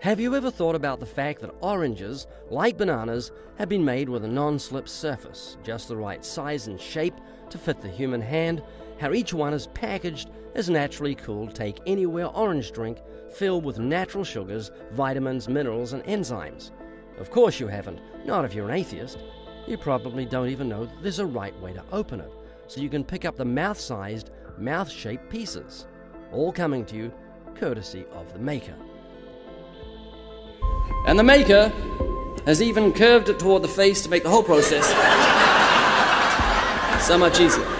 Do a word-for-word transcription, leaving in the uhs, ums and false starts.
Have you ever thought about the fact that oranges, like bananas, have been made with a non-slip surface, just the right size and shape to fit the human hand, how each one is packaged as naturally cool take anywhere orange drink filled with natural sugars, vitamins, minerals and enzymes? Of course you haven't, not if you're an atheist. You probably don't even know that there's a right way to open it, so you can pick up the mouth-sized, mouth-shaped pieces, all coming to you courtesy of the maker. And the maker has even curved it toward the face to make the whole process so much easier.